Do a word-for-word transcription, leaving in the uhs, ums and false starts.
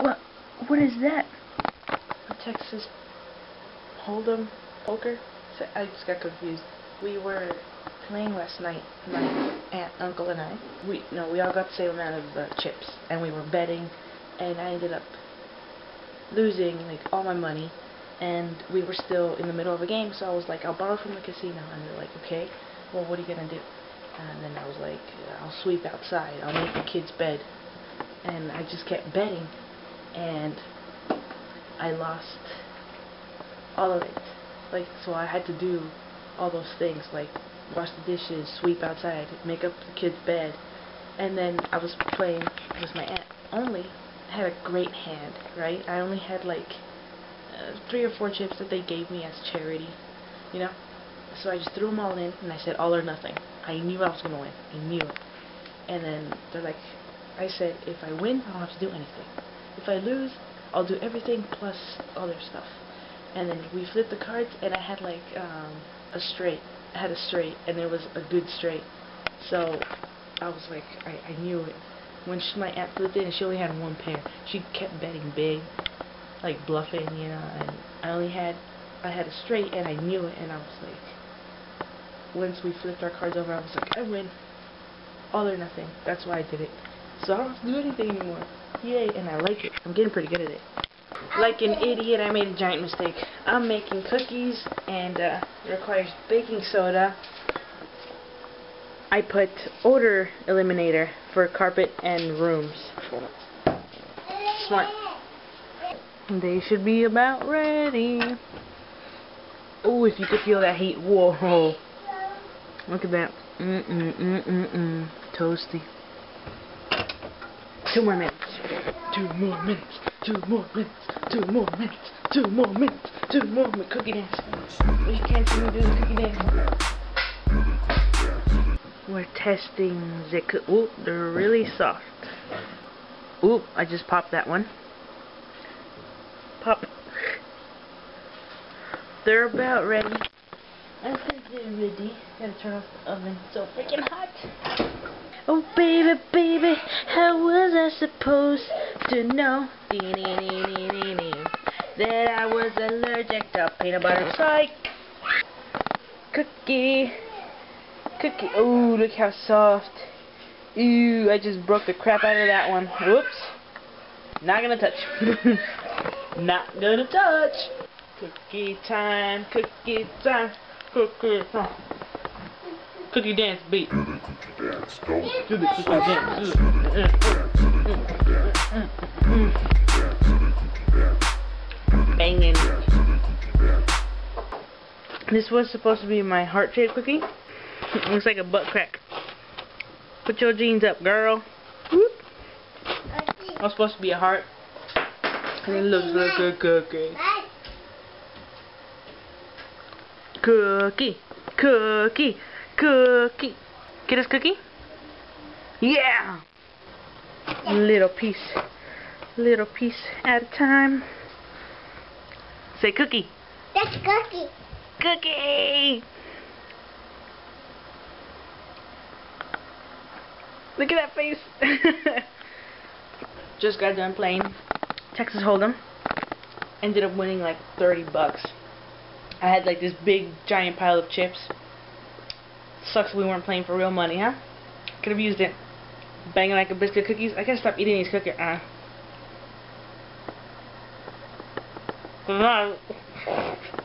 What? What is that? Texas Hold'em poker? I just got confused. We were playing last night, my aunt, uncle, and I. We no, we all got the same amount of uh, chips, and we were betting, and I ended up losing like all my money, and we were still in the middle of a game. So I was like, I'll borrow from the casino, and they're like, okay, well, what are you gonna do? And then I was like, I'll sweep outside, I'll make the kids' bed, and I just kept betting, and I lost all of it. Like, so I had to do all those things, like wash the dishes, sweep outside, make up the kids' bed, and then I was playing with my aunt. Only had a great hand, right? I only had like uh, three or four chips that they gave me as charity, you know? So I just threw them all in, and I said all or nothing. I knew I was going to win. I knew it. And then they're like, I said, if I win, I don't have to do anything. If I lose, I'll do everything plus other stuff. And then we flipped the cards, and I had like um, a straight. I had a straight, and it was a good straight. So I was like, I, I knew it. When she, my aunt flipped in, and she only had one pair, she kept betting big, like bluffing, you know. And I only had, I had a straight, and I knew it. And I was like, once we flipped our cards over, I was like, I win, all or nothing. That's why I did it. So I don't have to do anything anymore. Yay! And I like it. I'm getting pretty good at it. Like an idiot, I made a giant mistake. I'm making cookies, and uh, it requires baking soda. I put odor eliminator for carpet and rooms. Smart. They should be about ready. Oh, if you could feel that heat. Whoa. Look at that. Mm-mm-mm-mm-mm. Toasty. Two more minutes. Two more minutes. Two more minutes. Two more minutes. Two more minutes. Two more minutes. Cookie dance. We can't even do the cookie dance. We're testing the cookies. Oop, they're really soft. Oop, I just popped that one. Pop. They're about ready. I think they're ready. Gotta turn off the oven. It's so freaking hot. Oh baby, baby, how was I supposed to know that I was allergic to peanut butter? Psych! Cookie, cookie. Oh, look how soft. Ew, I just broke the crap out of that one. Whoops. Not gonna touch. Not gonna touch. Cookie time, cookie time, cookie time. Cookie dance beat. Dance, don't do the cookie dance. Banging. This was supposed to be my heart-shaped cookie. Looks like a butt crack. Put your jeans up, girl. Whoop. I was supposed to be a heart, and it looks like a cookie. Cookie, cookie, cookie. Get us cookie? Yeah! Little piece. Little piece at a time. Say cookie. That's cookie. Cookie! Look at that face. Just got done playing Texas Hold'em. Ended up winning like thirty bucks. I had like this big giant pile of chips. Sucks we weren't playing for real money, huh? Could have used it. Banging like a biscuit cookies. I gotta stop eating these cookies. Uh. -huh.